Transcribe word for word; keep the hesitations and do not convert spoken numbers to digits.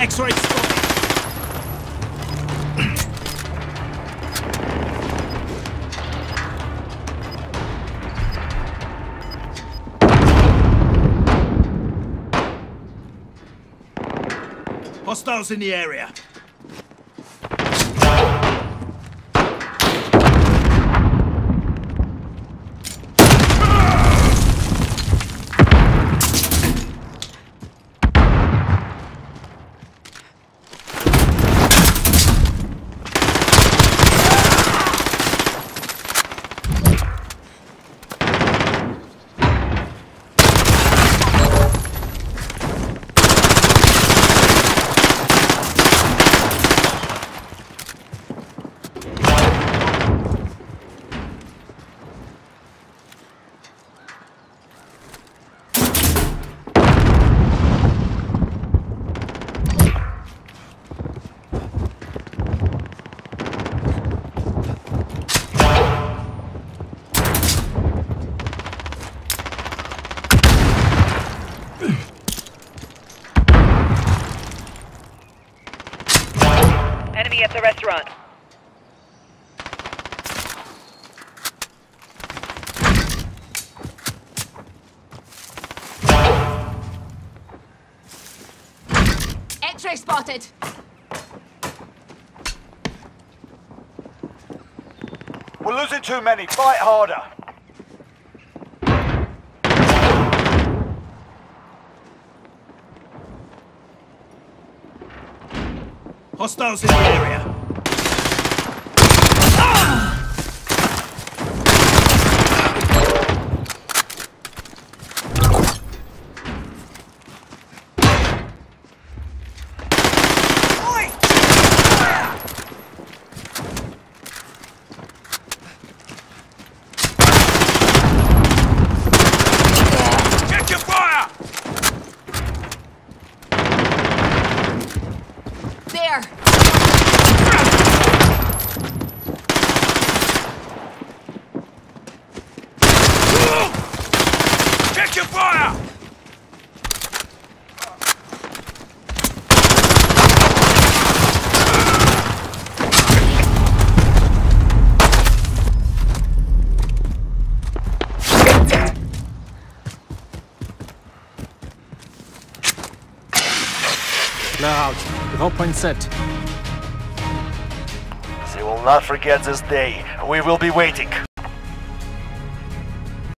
X-ray spotted. Hostiles in the area. Enemy at the restaurant. X-ray spotted. We're losing too many. Fight harder. Hostiles in the area. Clear out. The whole point set. They will not forget this day. We will be waiting.